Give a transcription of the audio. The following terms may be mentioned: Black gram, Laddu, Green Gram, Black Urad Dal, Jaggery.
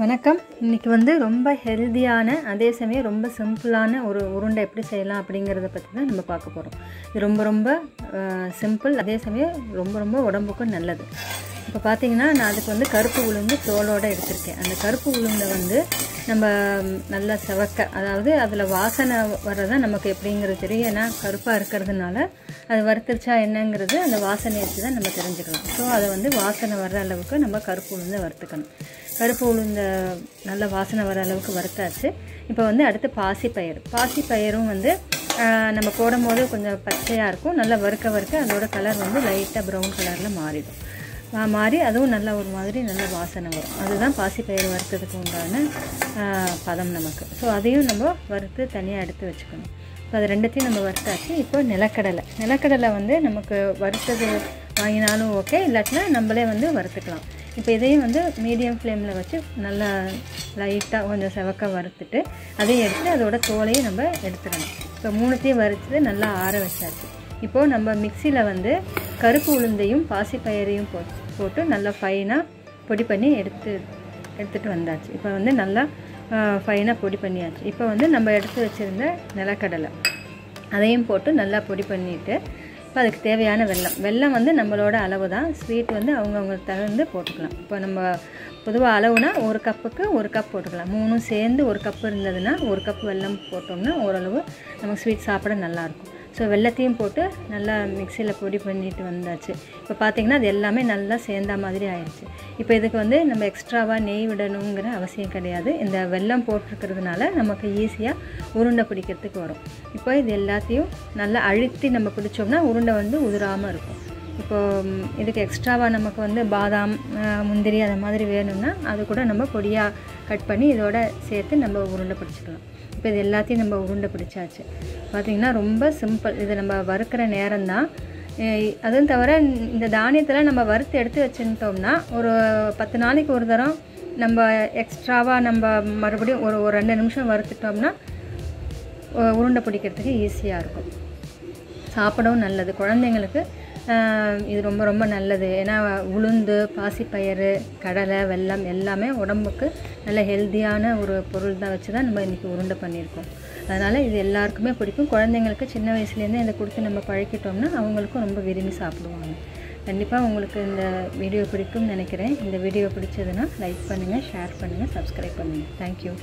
வணக்கம். இன்றைக்கி வந்து ரொம்ப ஹெல்தியான அதே சமயம் ரொம்ப சிம்பிளான ஒரு உருண்டை எப்படி செய்யலாம் அப்படிங்கிறத பற்றி தான் நம்ம பார்க்க போகிறோம். இது ரொம்ப சிம்பிள், அதே சமயம் ரொம்ப உடம்புக்கும் நல்லது. இப்போ பார்த்திங்கன்னா நான் அதுக்கு வந்து கருப்பு உளுந்து தோலோடு எடுத்திருக்கேன். அந்த கருப்பு உளுந்தை வந்து நம்ம நல்லா செவக்க, அதாவது அதில் வாசனை வர்றதான் நமக்கு எப்படிங்கிறது தெரியும். ஏன்னா கருப்பாக இருக்கிறதுனால அது வறுத்துருச்சா என்னங்கிறது அந்த வாசனை வச்சு தான் நம்ம தெரிஞ்சுக்கலாம். ஸோ அதை வந்து வாசனை வர்ற அளவுக்கு நம்ம கருப்பு உளுந்தை வறுத்துக்கணும். கருப்பு உளுந்த நல்ல வாசனை வர அளவுக்கு வறுத்தாச்சு. இப்போ வந்து அடுத்து பாசிப்பயிரும் வந்து நம்ம போடும் போது கொஞ்சம் பச்சையாக இருக்கும். நல்லா வறுக்க அதோட கலர் வந்து லைட்டாக ப்ரௌன் கலரில் மாறிடும். மாறி அதுவும் நல்லா ஒரு மாதிரி நல்ல வாசனை வரும். அதுதான் பாசிப்பயிர் வறுத்ததுக்கு உண்டான பதம் நமக்கு. ஸோ அதையும் நம்ம வறுத்து தனியாக எடுத்து வச்சுக்கணும். இப்போ அது ரெண்டுத்தையும் நம்ம வறுத்தாச்சு. இப்போ நிலக்கடலை வந்து நமக்கு வறுத்தது வாங்கினாலும் ஓகே, இல்லாட்டினா நம்மளே வந்து வறுத்துக்கலாம். இப்போ இதையும் வந்து மீடியம் ஃப்ளேமில் வச்சு நல்லா லைட்டாக கொஞ்சம் செவக்க வறுத்துட்டு அதையும் எடுத்து அதோட தோலையும் நம்ம எடுத்துக்கணும். இப்போ மூணுத்தையும் வறுத்து நல்லா ஆற வச்சாச்சு. இப்போது நம்ம மிக்சியில் வந்து கருப்பு உளுந்தையும் பாசிப்பயிரையும் போட்டு நல்லா ஃபைனாக பொடி பண்ணி எடுத்துகிட்டு வந்தாச்சு. இப்போ வந்து நல்லா ஃபைனாக பொடி பண்ணியாச்சு. இப்போ வந்து நம்ம எடுத்து வச்சுருந்த நிலக்கடலை அதையும் போட்டு நல்லா பொடி பண்ணிவிட்டு இப்போ அதுக்கு தேவையான வெல்லம் வந்து நம்மளோட அளவு தான். ஸ்வீட் வந்து அவங்கவுங்க தகுந்து போட்டுக்கலாம். இப்போ நம்ம பொதுவாக அளவுனா ஒரு கப்புக்கு ஒரு கப் போட்டுக்கலாம். மூணும் சேர்ந்து ஒரு கப்பு இருந்ததுன்னா ஒரு கப் வெல்லம் போட்டோம்னா ஓரளவு நமக்கு ஸ்வீட் சாப்பிட நல்லாயிருக்கும். ஸோ வெல்லத்தையும் போட்டு நல்லா மிக்சியில் பொடி பண்ணிட்டு வந்தாச்சு. இப்போ பார்த்திங்கன்னா அது எல்லாமே நல்லா சேர்ந்த மாதிரி ஆயிடுச்சு. இப்போ இதுக்கு வந்து நம்ம எக்ஸ்ட்ராவாக நெய் விடணுங்கிற அவசியம் கிடையாது. இந்த வெல்லம் போட்டிருக்கிறதுனால நமக்கு ஈஸியாக உருண்டை பிடிக்கிறதுக்கு வரும். இப்போ இது எல்லாத்தையும் நல்லா அழுத்தி நம்ம பிடிச்சோம்னா உருண்டை வந்து உதிராமல் இருக்கும். இப்போது இதுக்கு எக்ஸ்ட்ராவாக நமக்கு வந்து பாதாம், முந்திரி அந்த மாதிரி வேணும்னா அது கூட நம்ம பொடியாக கட் பண்ணி இதோட சேர்த்து நம்ம உருண்டை பிடிச்சிக்கலாம். இப்போ இது எல்லாத்தையும் நம்ம உருண்டை பிடிச்சாச்சு. பார்த்திங்கன்னா ரொம்ப சிம்பிள். இது நம்ம வறுக்கிற நேரம்தான். அதுவும் தவிர இந்த தானியத்தில் நம்ம வறுத்து எடுத்து வச்சுட்டோம்னா ஒரு 10 நாளைக்கு ஒரு தரம் நம்ம எக்ஸ்ட்ராவாக நம்ம மறுபடியும் ஒரு 2 நிமிஷம் வறுத்துட்டோம்னா உருண்டை பிடிக்கிறதுக்கு ஈஸியாக இருக்கும். சாப்பிடவும் நல்லது. குழந்தைங்களுக்கு இது ரொம்ப நல்லது. ஏன்னா உளுந்து, பாசிப்பயிறு, கடலை, வெல்லம் எல்லாமே உடம்புக்கு நல்ல ஹெல்த்தியான ஒரு பொருள் தான் வச்சு தான் நம்ம இன்றைக்கி உருண்டை பண்ணியிருக்கோம். அதனால் இது எல்லாருக்குமே பிடிக்கும். குழந்தைங்களுக்கு சின்ன வயசுலேருந்தே இதை கொடுத்து நம்ம பழக்கிட்டோம்னா அவங்களுக்கும் ரொம்ப விரும்பி சாப்பிடுவாங்க. கண்டிப்பாக உங்களுக்கு இந்த வீடியோ பிடிக்கும்னு நினைக்கிறேன். இந்த வீடியோ பிடிச்சதுன்னா லைக் பண்ணுங்கள், ஷேர் பண்ணுங்கள், சப்ஸ்கிரைப் பண்ணுங்கள். தேங்க்யூ.